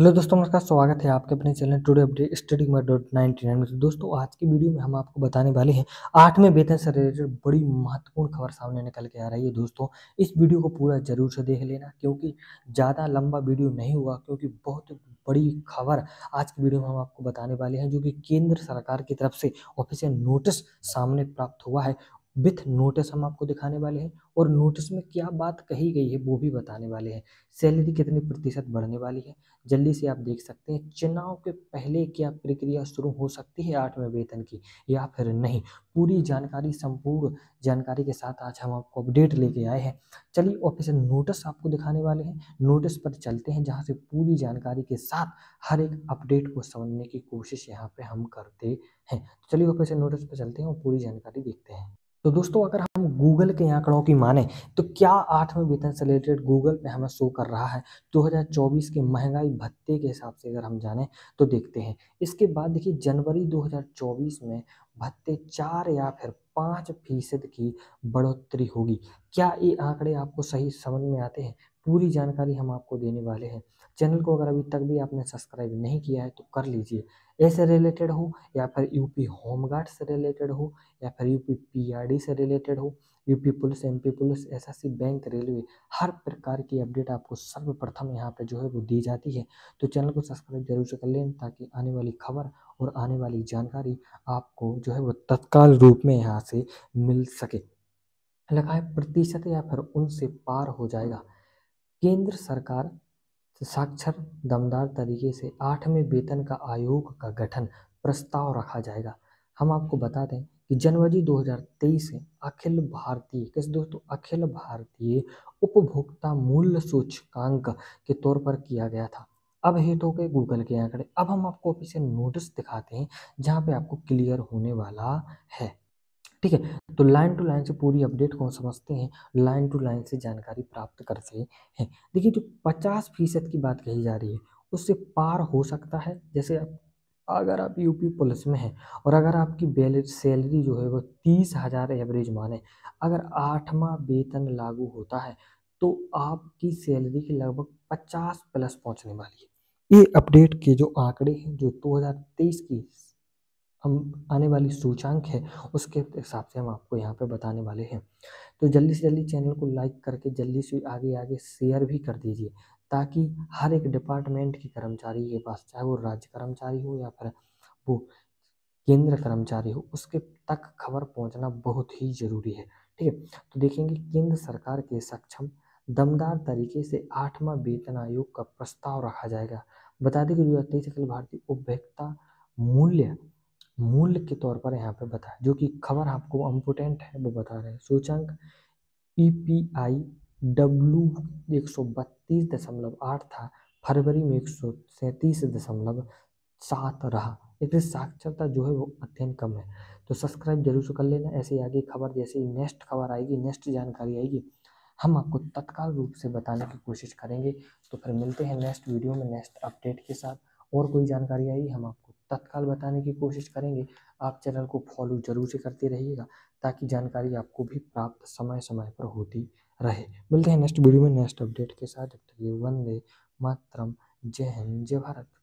Hello दोस्तों नमस्कार, स्वागत है आपके अपने चैनल टुडे अपडेट स्टडी में .99 में। दोस्तों आज की वीडियो में हम आपको बताने वाले हैं 8वें वेतन से रिलेटेड बड़ी महत्वपूर्ण खबर सामने निकल के आ रही है। दोस्तों इस वीडियो को पूरा जरूर से देख लेना क्योंकि ज़्यादा लंबा वीडियो नहीं हुआ, क्योंकि बहुत बड़ी खबर आज की वीडियो में हम आपको बताने वाले हैं, जो कि केंद्र सरकार की तरफ से ऑफिशियल नोटिस सामने प्राप्त हुआ है। विथ नोटिस हम आपको दिखाने वाले हैं और नोटिस में क्या बात कही गई है वो भी बताने वाले हैं। सैलरी कितने प्रतिशत बढ़ने वाली है जल्दी से आप देख सकते हैं। चुनाव के पहले क्या प्रक्रिया शुरू हो सकती है 8वें वेतन की या फिर नहीं, पूरी जानकारी संपूर्ण जानकारी के साथ आज हम आपको अपडेट लेके आए हैं। चलिए ऑफिशियल नोटिस आपको दिखाने वाले हैं, नोटिस पर चलते हैं जहाँ से पूरी जानकारी के साथ हर एक अपडेट को समझने की कोशिश यहाँ पर हम करते हैं। चलिए ऑफिशियल नोटिस पर चलते हैं और पूरी जानकारी देखते हैं। तो दोस्तों अगर हम गूगल के आंकड़ों की माने तो क्या 8वें वेतन से रिलेटेड गूगल पे हमें शो कर रहा है 2024 के महंगाई भत्ते के हिसाब से अगर हम जाने तो देखते हैं। इसके बाद देखिए जनवरी 2024 में भत्ते 4 या फिर 5% की बढ़ोतरी होगी। क्या ये आंकड़े आपको सही समझ में आते हैं, पूरी जानकारी हम आपको देने वाले हैं। चैनल को अगर अभी तक भी आपने सब्सक्राइब नहीं किया है तो कर लीजिए। ऐसे रिलेटेड हो या फिर यूपी होमगार्ड से रिलेटेड हो या फिर यूपी पीआरडी से रिलेटेड हो, UP police, MP police, SSC, bank, railway, हर प्रकार की अपडेट आपको सर्वप्रथम यहाँ पे जो है वो दी जाती है। तो चैनल को सब्सक्राइब जरूर से कर लें ताकि आने वाली खबर और आने वाली जानकारी आपको जो है वो तत्काल रूप में यहाँ से मिल सके। लगा है प्रतिशत या फिर उनसे पार हो जाएगा। केंद्र सरकार साक्षर दमदार तरीके से 8वें वेतन का आयोग का गठन प्रस्ताव रखा जाएगा। हम आपको बता दें कि जनवरी 2023 से अखिल भारतीय उपभोक्ता मूल्य सूचकांक के तौर पर किया गया था। अब हिट हो गए गूगल के आंकड़े, अब हम आपको ऑफिशियल नोटिस दिखाते हैं जहां पे आपको क्लियर होने वाला है। ठीक है, तो लाइन टू लाइन से पूरी अपडेट को समझते हैं, लाइन टू लाइन से जानकारी प्राप्त करते हैं। देखिए जो 50% की बात कही जा रही है उससे पार हो सकता है। जैसे अगर आप यूपी पुलिस में हैं और अगर आपकी सैलरी जो है वो 30,000 एवरेज माने, अगर 8वां वेतन लागू होता है तो आपकी सैलरी की लगभग 50+ पहुँचने वाली है। ये अपडेट के जो आंकड़े हैं, जो 2023 की हम आने वाली सूचकांक है उसके हिसाब से हम आपको यहाँ पे बताने वाले हैं। तो जल्दी से जल्दी चैनल को लाइक करके जल्दी से आगे शेयर भी कर दीजिए ताकि हर एक डिपार्टमेंट के कर्मचारी के पास, चाहे वो राज्य कर्मचारी हो या फिर वो केंद्र कर्मचारी हो, उसके तक खबर पहुँचना बहुत ही ज़रूरी है। ठीक है, तो देखेंगे केंद्र सरकार के सक्षम दमदार तरीके से 8वां वेतन आयोग का प्रस्ताव रखा जाएगा। बता दें कि 2023 अखिल भारतीय उपभोक्ता मूल्य के तौर पर यहाँ पे बताया, जो कि खबर आपको इम्पोर्टेंट है वो बता रहे हैं। सूचकांक PPIW 132.8 था, फरवरी में 137.7 रहा। इसलिए साक्षरता जो है वो अत्यंत कम है। तो सब्सक्राइब जरूर से कर लेना, ऐसे ही आगे खबर जैसे ही नेक्स्ट खबर आएगी, नेक्स्ट जानकारी आएगी, हम आपको तत्काल रूप से बताने की कोशिश करेंगे। तो फिर मिलते हैं नेक्स्ट वीडियो में नेक्स्ट अपडेट के साथ, और कोई जानकारी आएगी हम आपको तत्काल बताने की कोशिश करेंगे। आप चैनल को फॉलो जरूर से करते रहिएगा ताकि जानकारी आपको भी प्राप्त समय समय पर होती रहे। मिलते हैं नेक्स्ट वीडियो में नेक्स्ट अपडेट के साथ। जब तक ये वंदे मातरम, जय हिंद, जय भारत।